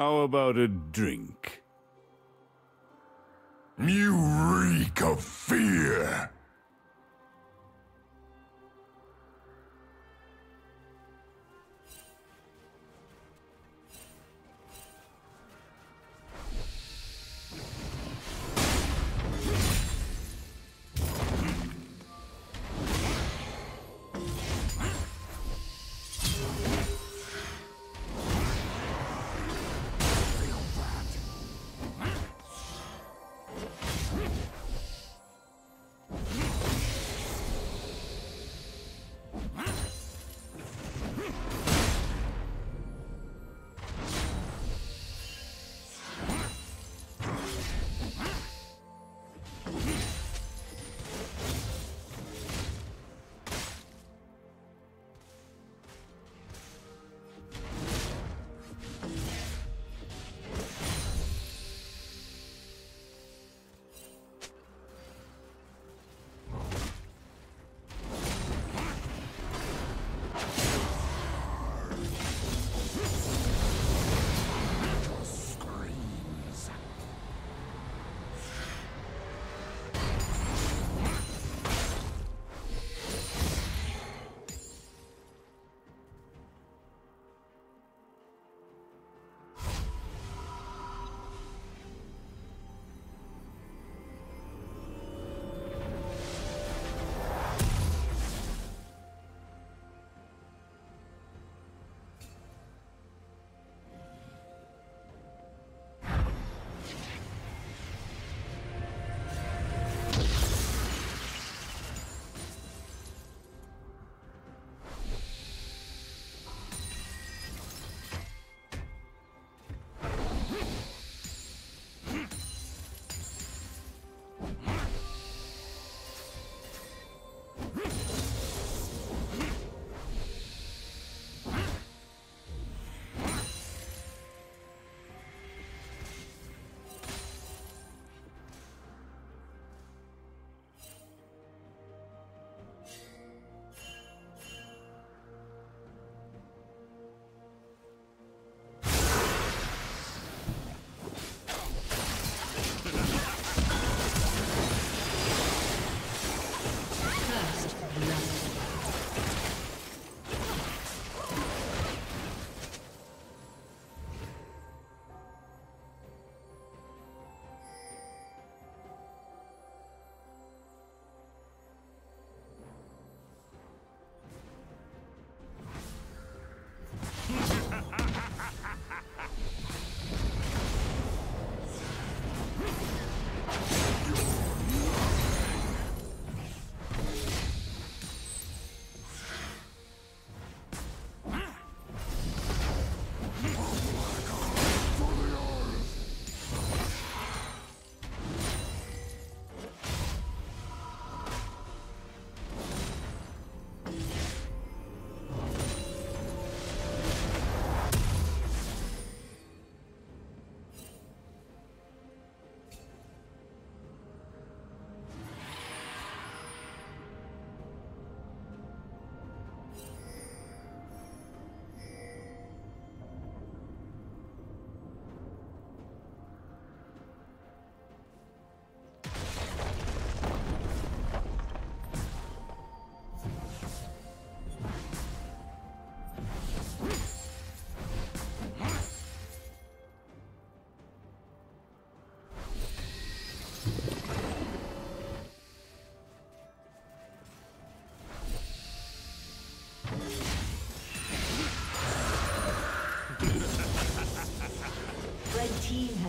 How about a drink? You reek of fear!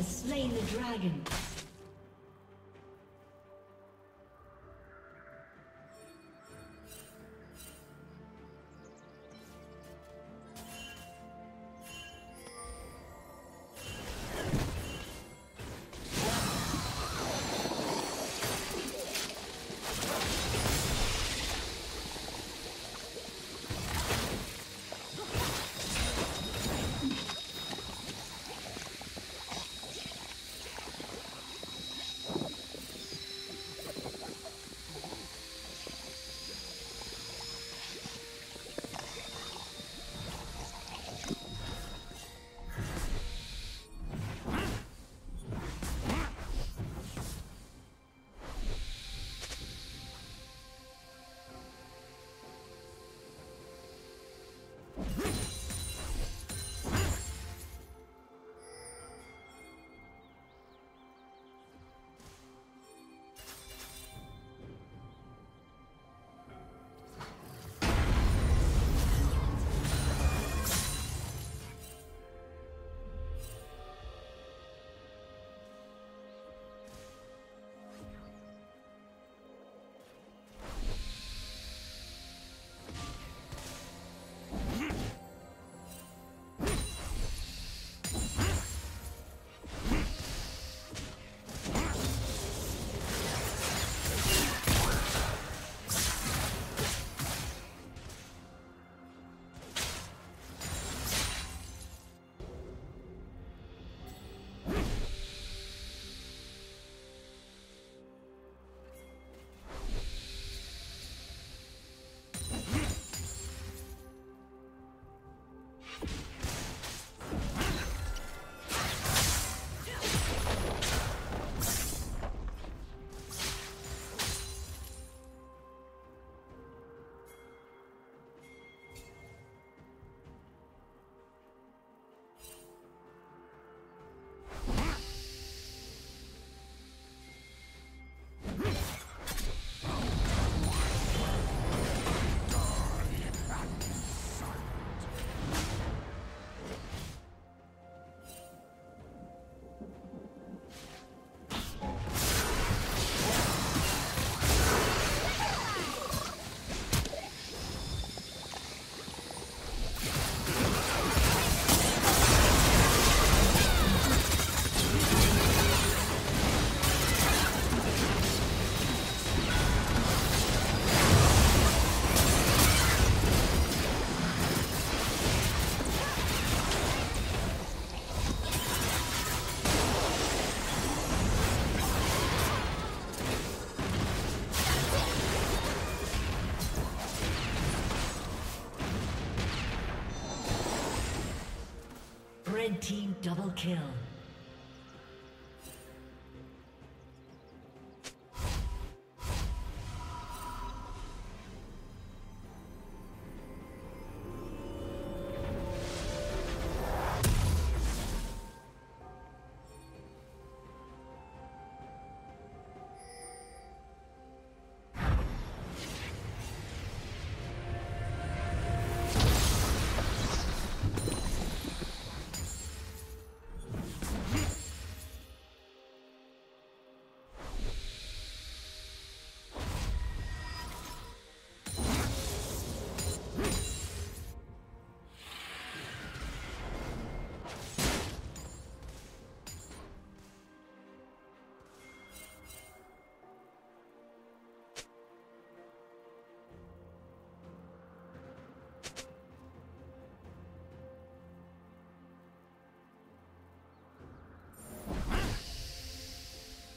Slain the dragon. Red team double kill.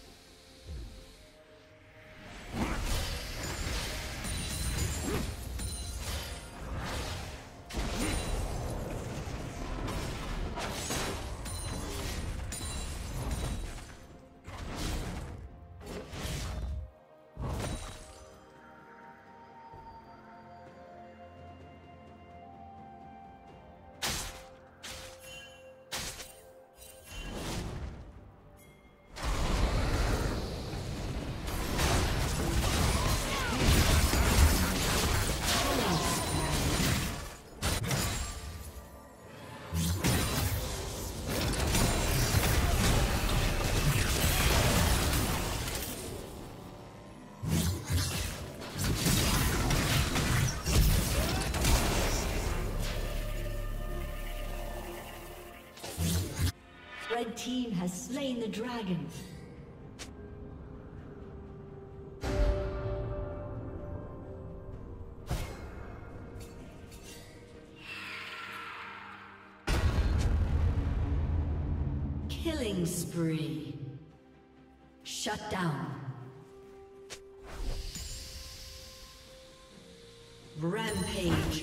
The red team has slain the dragon. Killing spree. Shut down. Rampage.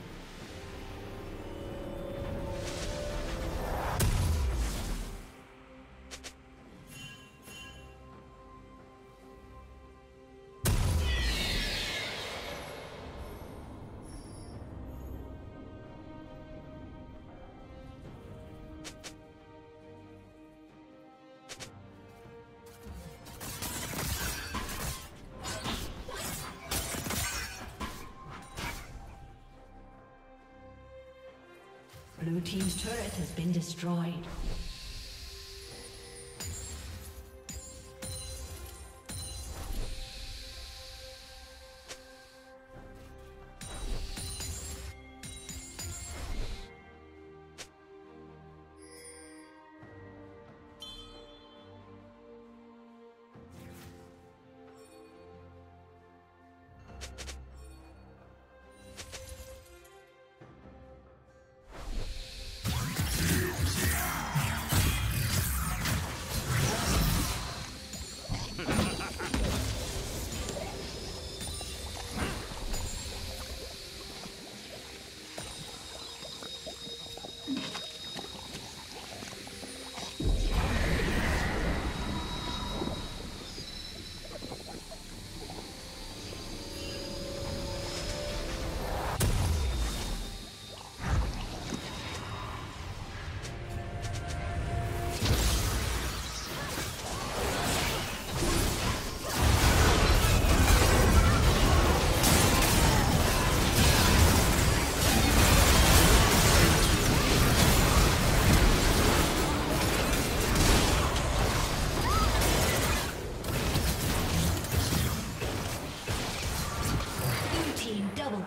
Blue team's turret has been destroyed.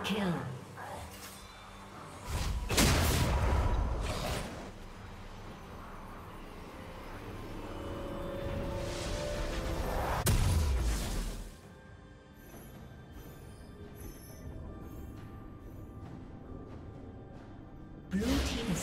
Kill.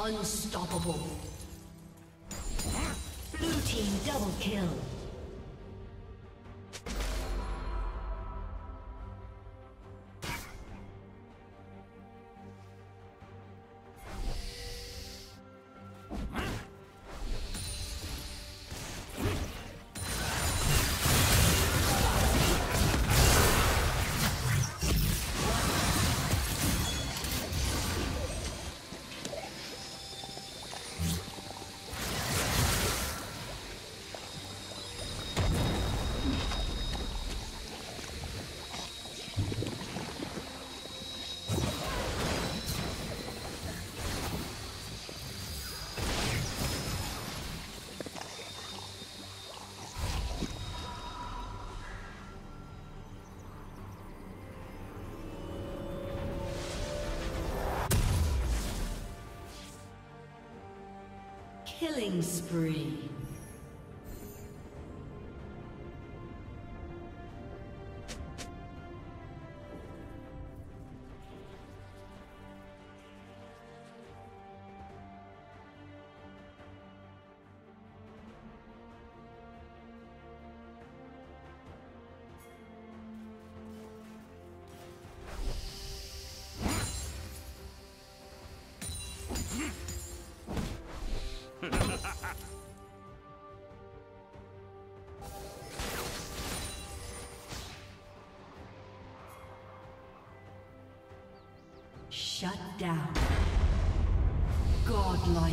Unstoppable. Blue team double kill. Killing spree. Shut down. Godlike.